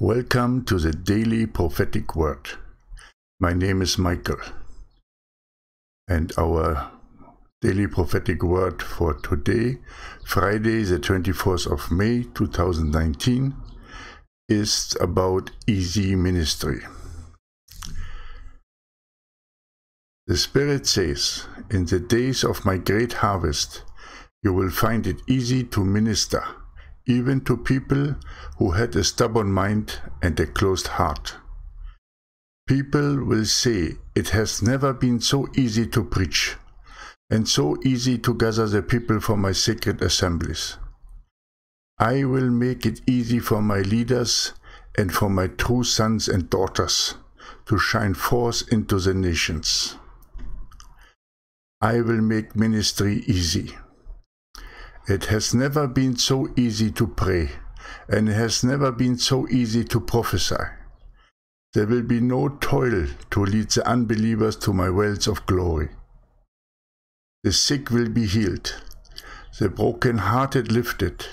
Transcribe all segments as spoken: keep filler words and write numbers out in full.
Welcome to the Daily Prophetic Word. My name is Michael, and our Daily Prophetic Word for today, Friday the twenty-fourth of May two thousand nineteen, is about easy ministry. The Spirit says, "In the days of my great harvest, you will find it easy to minister, even to people who had a stubborn mind and a closed heart. People will say, it has never been so easy to preach, and so easy to gather the people for my sacred assemblies. I will make it easy for my leaders and for my true sons and daughters to shine forth into the nations. I will make ministry easy. It has never been so easy to pray, and it has never been so easy to prophesy. There will be no toil to lead the unbelievers to my wells of glory. The sick will be healed, the broken-hearted lifted,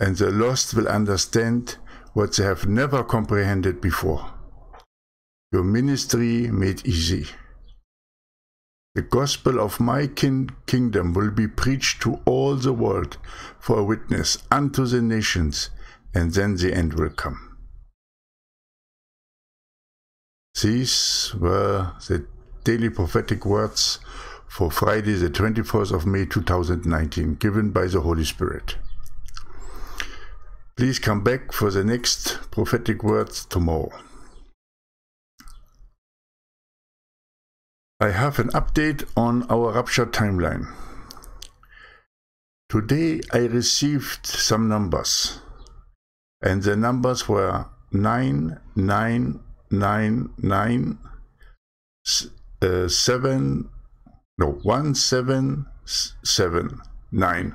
and the lost will understand what they have never comprehended before. Your ministry made easy. The gospel of my kin kingdom will be preached to all the world for a witness unto the nations, and then the end will come." These were the daily prophetic words for Friday the twenty-fourth of May two thousand nineteen, given by the Holy Spirit. Please come back for the next prophetic words tomorrow. I have an update on our rapture timeline. Today I received some numbers, and the numbers were nine nine nine nine, uh, seven, no, one seven seven nine.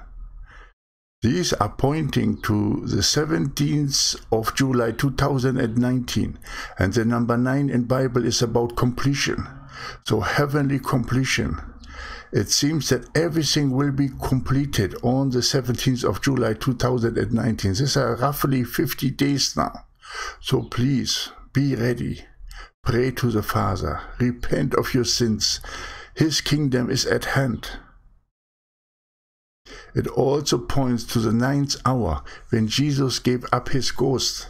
These are pointing to the seventeenth of July two thousand nineteen, and the number nine in Bible is about completion. So heavenly completion. It seems that everything will be completed on the seventeenth of July two thousand nineteen. These are roughly fifty days now. So please be ready. Pray to the Father. Repent of your sins. His kingdom is at hand. It also points to the ninth hour when Jesus gave up his ghost.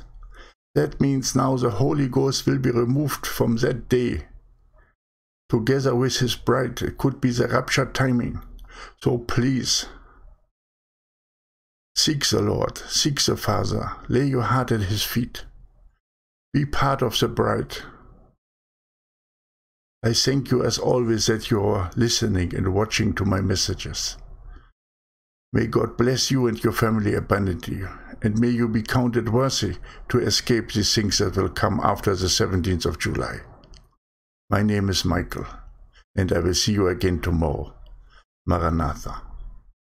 That means now the Holy Ghost will be removed from that day, together with his bride. It could be the rapture timing. So please, seek the Lord, seek the Father, lay your heart at his feet. Be part of the bride. I thank you as always that you are listening and watching to my messages. May God bless you and your family abundantly, and may you be counted worthy to escape these things that will come after the seventeenth of July. My name is Michael, and I will see you again tomorrow. Maranatha.